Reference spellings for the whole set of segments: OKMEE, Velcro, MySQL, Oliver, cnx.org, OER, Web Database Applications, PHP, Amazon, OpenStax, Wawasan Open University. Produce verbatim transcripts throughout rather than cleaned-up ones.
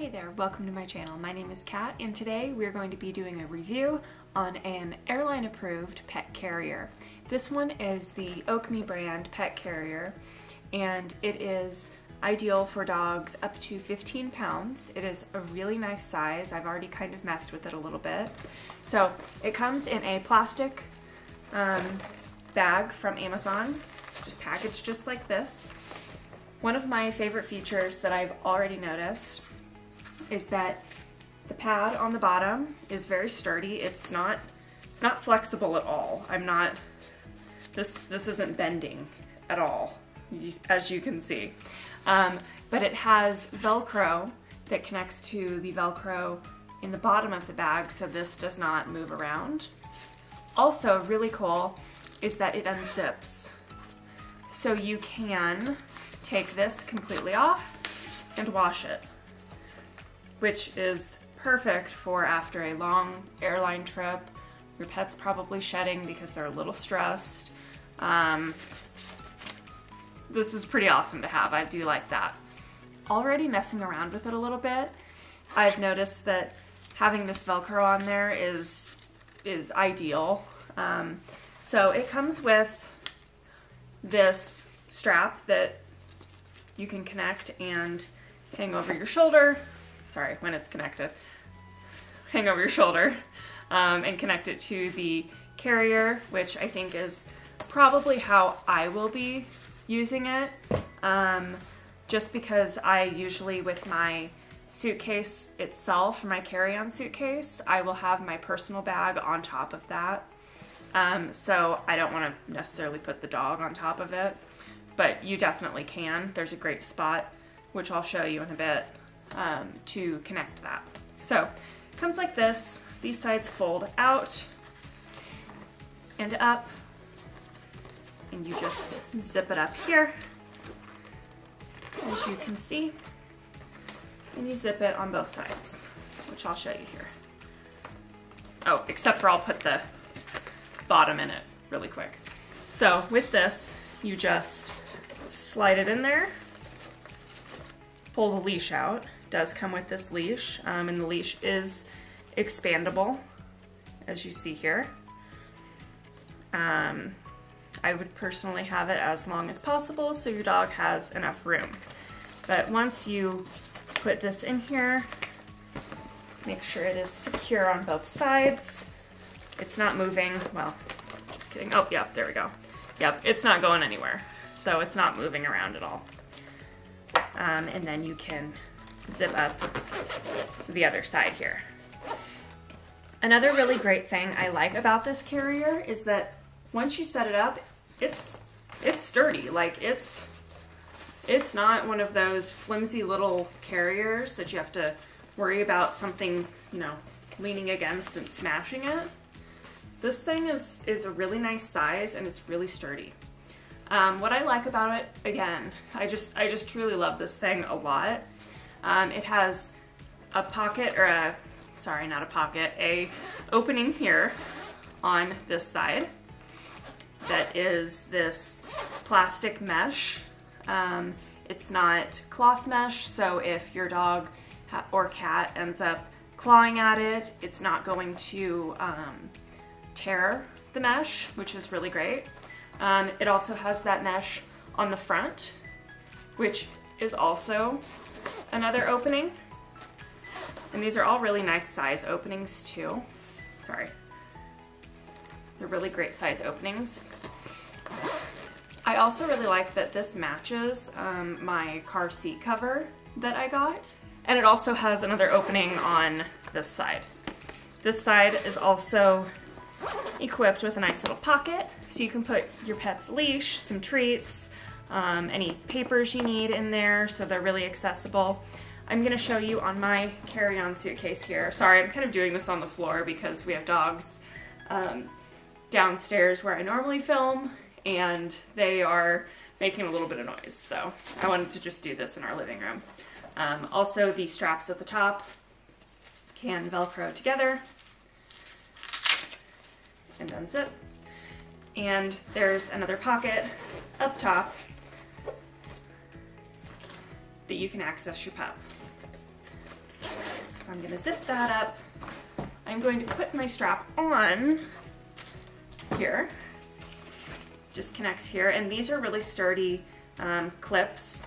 Hey there, welcome to my channel. My name is Kat, and today we're going to be doing a review on an airline-approved pet carrier. This one is the O K M E E brand pet carrier, and it is ideal for dogs up to fifteen pounds. It is a really nice size. I've already kind of messed with it a little bit. So it comes in a plastic um, bag from Amazon, just packaged just like this. One of my favorite features that I've already noticed is that the pad on the bottom is very sturdy. It's not it's not flexible at all. I'm not this this isn't bending at all, as you can see. Um, but it has Velcro that connects to the Velcro in the bottom of the bag, so this does not move around. Also really cool is that it unzips. So you can take this completely off and wash it, which is perfect for after a long airline trip. Your pet's probably shedding because they're a little stressed. Um, this is pretty awesome to have. I do like that. Already messing around with it a little bit, I've noticed that having this Velcro on there is, is ideal. Um, so it comes with this strap that you can connect and hang over your shoulder. Sorry, when it's connected, hang over your shoulder um, and connect it to the carrier, which I think is probably how I will be using it, um, just because I usually, with my suitcase itself, my carry-on suitcase, I will have my personal bag on top of that, um, so I don't want to necessarily put the dog on top of it, but you definitely can. There's a great spot, which I'll show you in a bit, Um, to connect that. So it comes like this. These sides fold out and up, and you just zip it up here, as you can see, and you zip it on both sides, which I'll show you here. Oh, except for I'll put the bottom in it really quick. So with this, you just slide it in there, pull the leash out. Does come with this leash, um, and the leash is expandable, as you see here. Um, I would personally have it as long as possible so your dog has enough room. But once you put this in here, make sure it is secure on both sides. It's not moving. Well, just kidding. Oh, yep, there we go. Yep, it's not going anywhere, so it's not moving around at all. Um, and then you can zip up the other side here. Another really great thing I like about this carrier is that once you set it up, it's it's sturdy. Like it's it's not one of those flimsy little carriers that you have to worry about something, you know, leaning against and smashing it. This thing is is a really nice size, and it's really sturdy. Um, what I like about it, again, I just I just truly love this thing a lot. Um, it has a pocket, or a, sorry, not a pocket, a opening here on this side that is this plastic mesh. Um, it's not cloth mesh, so if your dog or cat ends up clawing at it, it's not going to um, tear the mesh, which is really great. Um, it also has that mesh on the front, which is also another opening. And these are all really nice size openings too. Sorry. They're really great size openings. I also really like that this matches um, my car seat cover that I got. And it also has another opening on this side. This side is also equipped with a nice little pocket, so you can put your pet's leash, some treats, um, any papers you need in there, so they're really accessible. I'm going to show you on my carry-on suitcase here. Sorry, I'm kind of doing this on the floor because we have dogs um, downstairs where I normally film, and they are making a little bit of noise, so I wanted to just do this in our living room. Um, also, the straps at the top can Velcro together and unzip, and there's another pocket up top that you can access your pup. So I'm gonna zip that up. I'm going to put my strap on here. Just connects here, and these are really sturdy um, clips.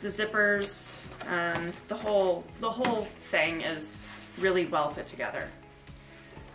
The zippers, um, the whole the whole thing is really well put together.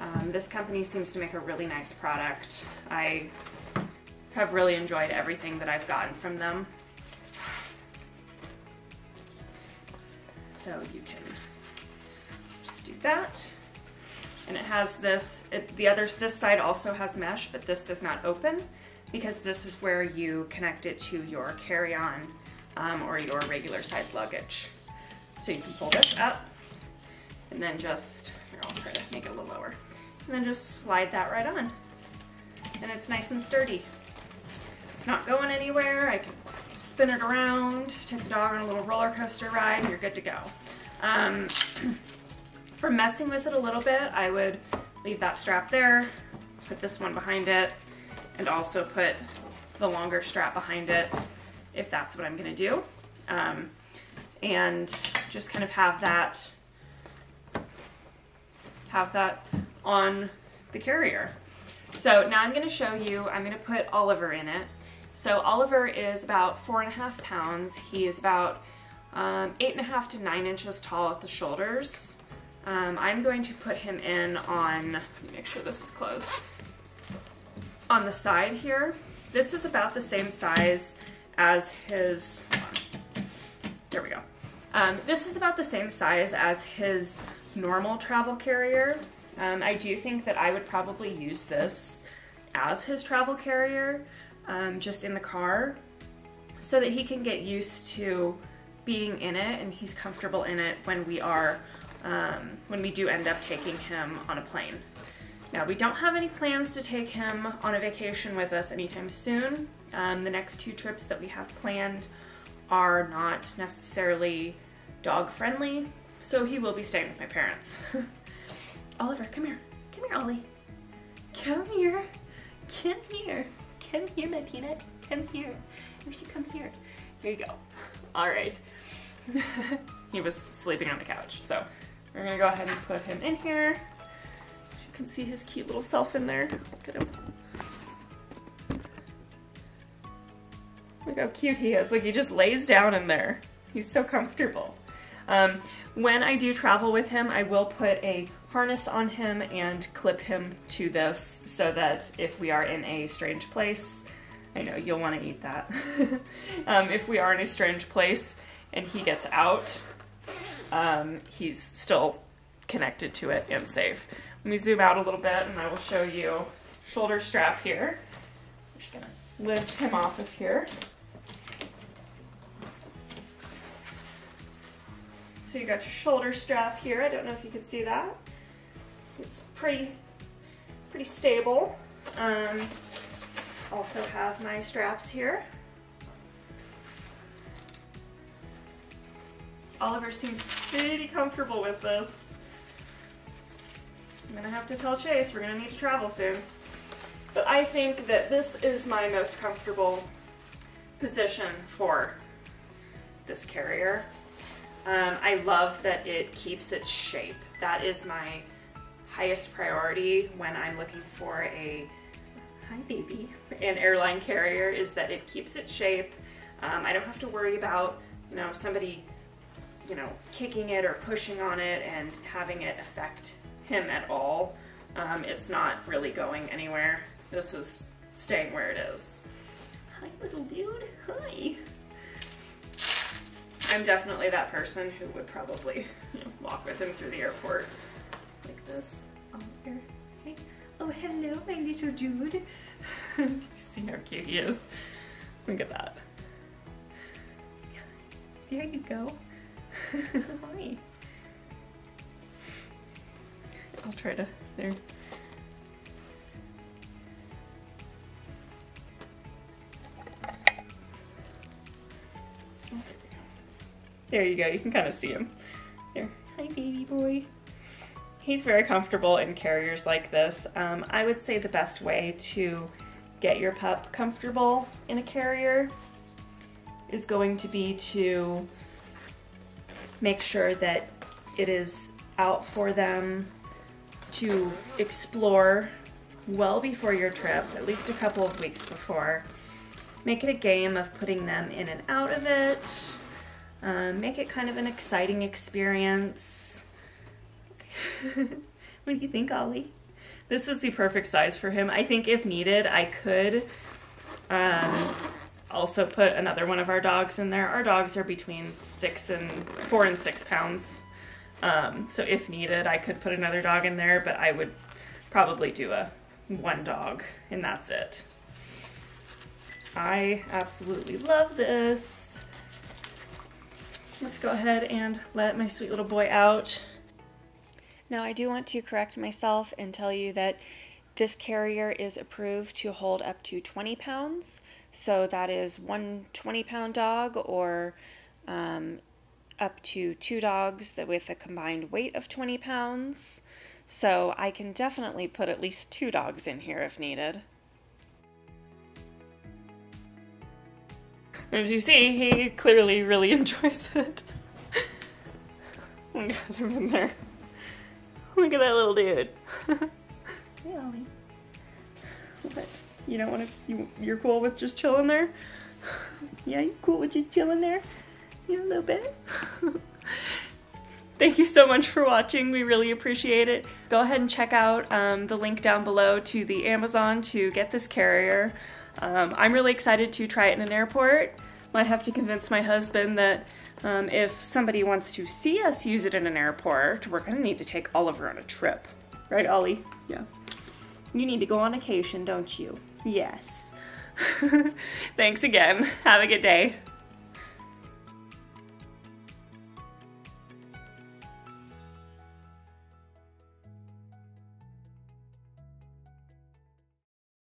Um, this company seems to make a really nice product. I have really enjoyed everything that I've gotten from them. So you can just do that. And it has this, it, the other, this side also has mesh, but this does not open because this is where you connect it to your carry-on um, or your regular size luggage. So you can pull this up and then just, here, I'll try to make it a little lower, and then just slide that right on. And it's nice and sturdy. It's not going anywhere. I can spin it around, take the dog on a little roller coaster ride, and you're good to go. Um, For messing with it a little bit, I would leave that strap there, put this one behind it, and also put the longer strap behind it if that's what I'm gonna do. Um, and just kind of have that, have that on the carrier. So now I'm gonna show you, I'm gonna put Oliver in it. So Oliver is about four and a half pounds. He is about um, eight and a half to nine inches tall at the shoulders. Um, I'm going to put him in on, let me make sure this is closed, on the side here. This is about the same size as his, there we go. Um, this is about the same size as his normal travel carrier. Um, I do think that I would probably use this as his travel carrier, um, just in the car, so that he can get used to being in it and he's comfortable in it when we are Um, when we do end up taking him on a plane. Now, we don't have any plans to take him on a vacation with us anytime soon. Um, the next two trips that we have planned are not necessarily dog friendly, so he will be staying with my parents. Oliver, come here. Come here, Ollie. Come here. Come here. Come here, my peanut. Come here. You should come here. Here you go. All right. He was sleeping on the couch, so we're gonna go ahead and put him in here. You can see his cute little self in there. Look at him. Look how cute he is. Look, he just lays down in there. He's so comfortable. Um, when I do travel with him, I will put a harness on him and clip him to this so that if we are in a strange place, I know you'll wanna eat that. um, if we are in a strange place and he gets out, Um, he's still connected to it and safe. Let me zoom out a little bit and I will show you shoulder strap here. I'm just gonna lift him off of here. So you got your shoulder strap here. I don't know if you can see that. It's pretty, pretty stable. Um, also have my straps here. Oliver seems pretty comfortable with this. I'm gonna have to tell Chase we're gonna need to travel soon. But I think that this is my most comfortable position for this carrier. Um, I love that it keeps its shape. That is my highest priority when I'm looking for a, hi baby, an airline carrier, is that it keeps its shape. Um, I don't have to worry about, you know, somebody you know, kicking it or pushing on it and having it affect him at all. Um, it's not really going anywhere. This is staying where it is. Hi, little dude. Hi. I'm definitely that person who would probably you know, walk with him through the airport like this. Oliver. Hey. Oh, hello, my little dude. Do you see how cute he is? Look at that. There you go. Hi. I'll try to, there. There you go, you can kind of see him. There, hi baby boy. He's very comfortable in carriers like this. Um, I would say the best way to get your pup comfortable in a carrier is going to be to make sure that it is out for them to explore well before your trip, at least a couple of weeks before. Make it a game of putting them in and out of it. Um, make it kind of an exciting experience. What do you think, Ollie? This is the perfect size for him. I think if needed, I could um, also put another one of our dogs in there. Our dogs are between six and four and six pounds. Um, so if needed, I could put another dog in there, but I would probably do a one dog and that's it. I absolutely love this. Let's go ahead and let my sweet little boy out. Now I do want to correct myself and tell you that this carrier is approved to hold up to twenty pounds. So that is one twenty pound dog or um, up to two dogs that with a combined weight of twenty pounds. So I can definitely put at least two dogs in here if needed. As you see, he clearly really enjoys it. Oh my god, I'm in there. Look at that little dude. Hey, Ollie. What? You don't want to, you, you're cool with just chilling there? Yeah, you cool with just chilling there? You a little bit? Thank you so much for watching. We really appreciate it. Go ahead and check out um, the link down below to the Amazon to get this carrier. Um, I'm really excited to try it in an airport. Might have to convince my husband that um, if somebody wants to see us use it in an airport, we're gonna need to take Oliver on a trip. Right, Ollie? Yeah. You need to go on vacation, don't you? Yes. Thanks again. Have a good day.